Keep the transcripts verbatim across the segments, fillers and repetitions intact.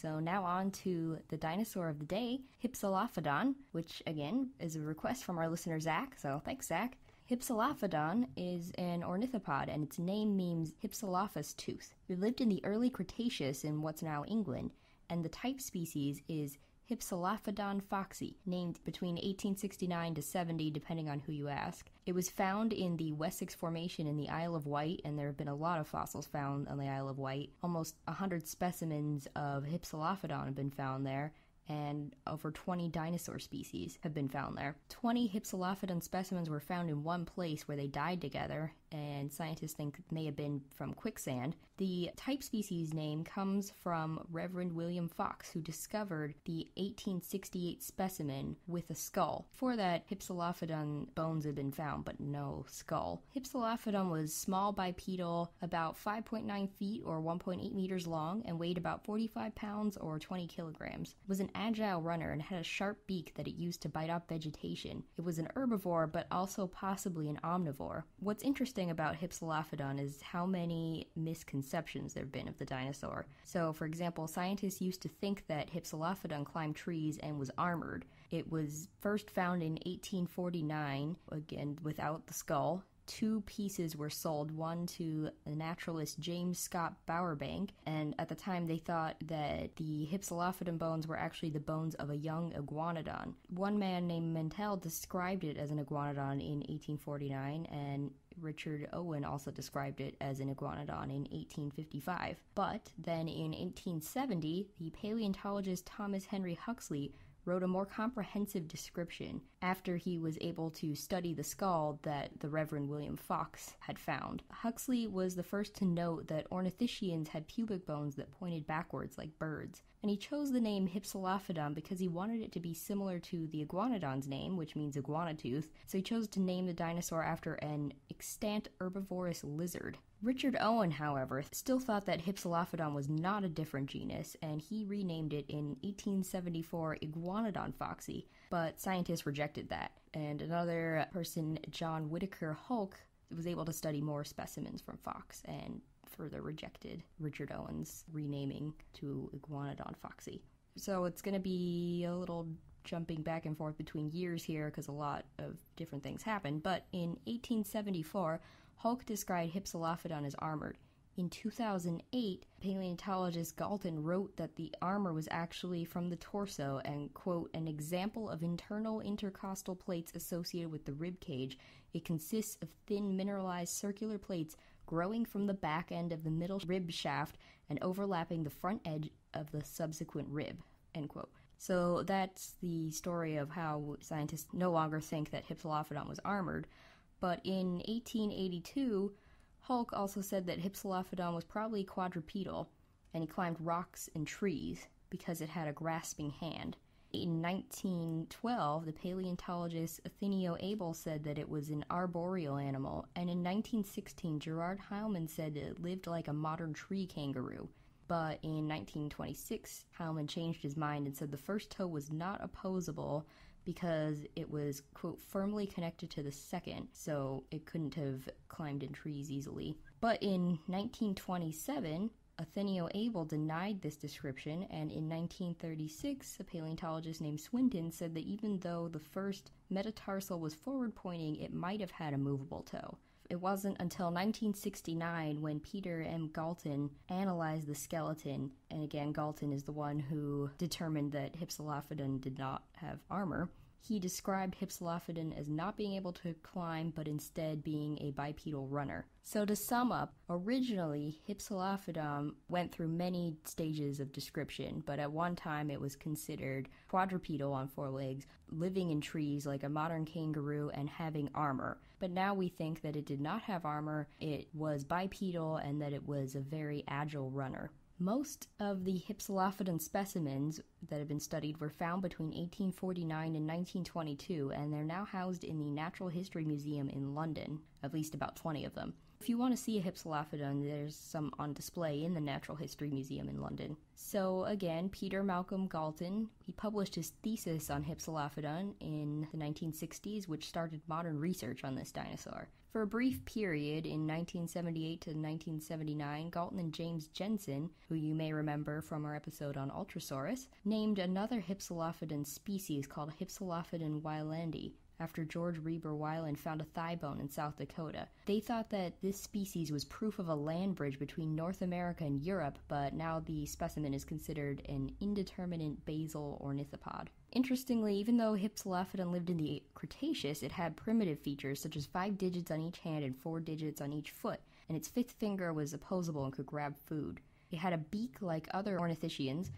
So now on to the dinosaur of the day, Hypsilophodon, which again is a request from our listener Zach, so thanks Zach. Hypsilophodon is an ornithopod, and its name means Hypsilophus tooth. It lived in the early Cretaceous in what's now England, and the type species is Hypsilophodon foxii, named between eighteen sixty-nine to seventy, depending on who you ask. It was found in the Wessex Formation in the Isle of Wight, and there have been a lot of fossils found on the Isle of Wight. Almost one hundred specimens of Hypsilophodon have been found there, and over twenty dinosaur species have been found there. twenty Hypsilophodon specimens were found in one place where they died together, and scientists think it may have been from quicksand. The type species name comes from Reverend William Fox, who discovered the eighteen sixty-eight specimen with a skull. Before that, Hypsilophodon bones had been found, but no skull. Hypsilophodon was small bipedal, about five point nine feet or one point eight meters long, and weighed about forty-five pounds or twenty kilograms. It was an agile runner and had a sharp beak that it used to bite off vegetation. It was an herbivore, but also possibly an omnivore. What's interesting about Hypsilophodon is how many misconceptions there have been of the dinosaur. So, for example, scientists used to think that Hypsilophodon climbed trees and was armored. It was first found in eighteen forty-nine, again without the skull. Two pieces were sold, one to the naturalist James Scott Bowerbank, and at the time they thought that the Hypsilophodon bones were actually the bones of a young Iguanodon. One man named Mantell described it as an Iguanodon in eighteen forty-nine, and Richard Owen also described it as an Iguanodon in eighteen fifty-five. But then in eighteen seventy, the paleontologist Thomas Henry Huxley wrote a more comprehensive description after he was able to study the skull that the Reverend William Fox had found. Huxley was the first to note that Ornithischians had pubic bones that pointed backwards like birds, and he chose the name Hypsilophodon because he wanted it to be similar to the Iguanodon's name, which means iguana tooth, so he chose to name the dinosaur after an extant herbivorous lizard. Richard Owen, however, still thought that Hypsilophodon was not a different genus, and he renamed it in eighteen seventy-four Iguanodon foxii, but scientists rejected that. And another person, John Whitaker Hulke, was able to study more specimens from Fox and further rejected Richard Owen's renaming to Iguanodon foxii. So it's going to be a little jumping back and forth between years here because a lot of different things happened, but in eighteen seventy-four, Hulke described Hypsilophodon as armored. In two thousand eight, paleontologist Galton wrote that the armor was actually from the torso and, quote, an example of internal intercostal plates associated with the rib cage. It consists of thin mineralized circular plates growing from the back end of the middle rib shaft and overlapping the front edge of the subsequent rib, end quote. So that's the story of how scientists no longer think that Hypsilophodon was armored. But in eighteen eighty-two, Hulke also said that Hypsilophodon was probably quadrupedal, and he climbed rocks and trees because it had a grasping hand. In nineteen twelve, the paleontologist Athenio Abel said that it was an arboreal animal, and in nineteen sixteen, Gerard Heilmann said that it lived like a modern tree kangaroo. But in nineteen twenty-six, Heilmann changed his mind and said the first toe was not opposable because it was, quote, firmly connected to the second, so it couldn't have climbed in trees easily. But in nineteen twenty-seven, Athenio Abel denied this description, and in nineteen thirty-six, a paleontologist named Swinton said that even though the first metatarsal was forward-pointing, it might have had a movable toe. It wasn't until nineteen sixty-nine when Peter M. Galton analyzed the skeleton, and again, Galton is the one who determined that Hypsilophodon did not have armor. He described Hypsilophodon as not being able to climb, but instead being a bipedal runner. So to sum up, originally Hypsilophodon went through many stages of description, but at one time it was considered quadrupedal on four legs, living in trees like a modern kangaroo, and having armor. But now we think that it did not have armor, it was bipedal, and that it was a very agile runner. Most of the Hypsilophodon specimens that have been studied were found between eighteen forty-nine and nineteen twenty-two, and they're now housed in the Natural History Museum in London, at least about twenty of them. If you want to see a Hypsilophodon, there's some on display in the Natural History Museum in London. So again, Peter Malcolm Galton, he published his thesis on Hypsilophodon in the nineteen sixties, which started modern research on this dinosaur. For a brief period in nineteen seventy-eight to nineteen seventy-nine, Galton and James Jensen, who you may remember from our episode on Ultrasaurus, named another Hypsilophodon species called Hypsilophodon wylandi, after George Reber Weiland found a thigh bone in South Dakota. They thought that this species was proof of a land bridge between North America and Europe, but now the specimen is considered an indeterminate basal ornithopod. Interestingly, even though Hypsilophodon lived in the Cretaceous, it had primitive features such as five digits on each hand and four digits on each foot, and its fifth finger was opposable and could grab food. It had a beak like other Ornithischians,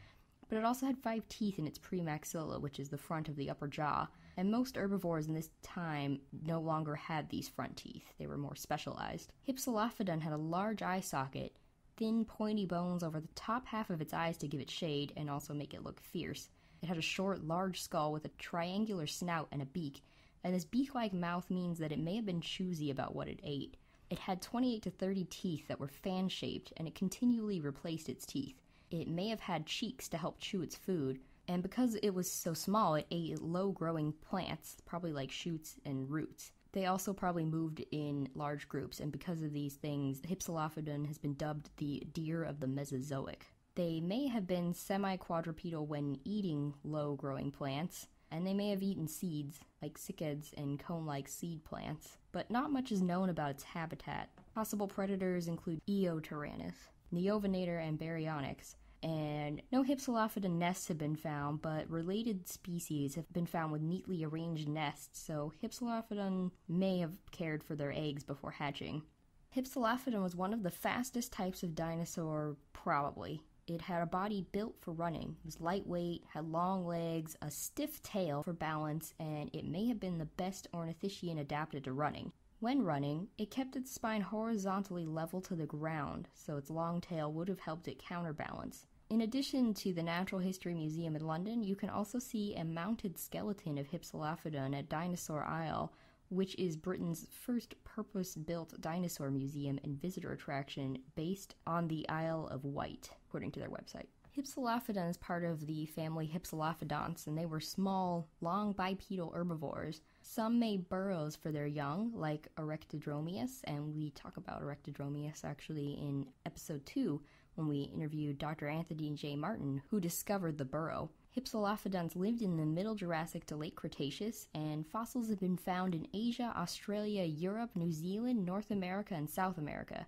but it also had five teeth in its premaxilla, which is the front of the upper jaw, and most herbivores in this time no longer had these front teeth. They were more specialized. Hypsilophodon had a large eye socket, thin pointy bones over the top half of its eyes to give it shade and also make it look fierce. It had a short, large skull with a triangular snout and a beak, and this beak-like mouth means that it may have been choosy about what it ate. It had twenty-eight to thirty teeth that were fan-shaped, and it continually replaced its teeth. It may have had cheeks to help chew its food, and because it was so small, it ate low-growing plants, probably like shoots and roots. They also probably moved in large groups, and because of these things, Hypsilophodon has been dubbed the deer of the Mesozoic. They may have been semi-quadrupedal when eating low-growing plants, and they may have eaten seeds, like cycads and cone-like seed plants, but not much is known about its habitat. Possible predators include Eotyrannus, Neovenator, and Baryonyx, and no Hypsilophodon nests have been found, but related species have been found with neatly arranged nests, so Hypsilophodon may have cared for their eggs before hatching. Hypsilophodon was one of the fastest types of dinosaur, probably. It had a body built for running. It was lightweight, had long legs, a stiff tail for balance, and it may have been the best Ornithischian adapted to running. When running, it kept its spine horizontally level to the ground, so its long tail would have helped it counterbalance. In addition to the Natural History Museum in London, you can also see a mounted skeleton of Hypsilophodon at Dinosaur Isle, which is Britain's first purpose-built dinosaur museum and visitor attraction based on the Isle of Wight, according to their website. Hypsilophodon is part of the family Hypsilophodonts, and they were small, long bipedal herbivores. Some made burrows for their young, like Erectodromius, and we talk about Erectodromius actually in episode two when we interviewed Doctor Anthony J. Martin, who discovered the burrow. Hypsilophodons lived in the Middle Jurassic to late Cretaceous, and fossils have been found in Asia, Australia, Europe, New Zealand, North America, and South America.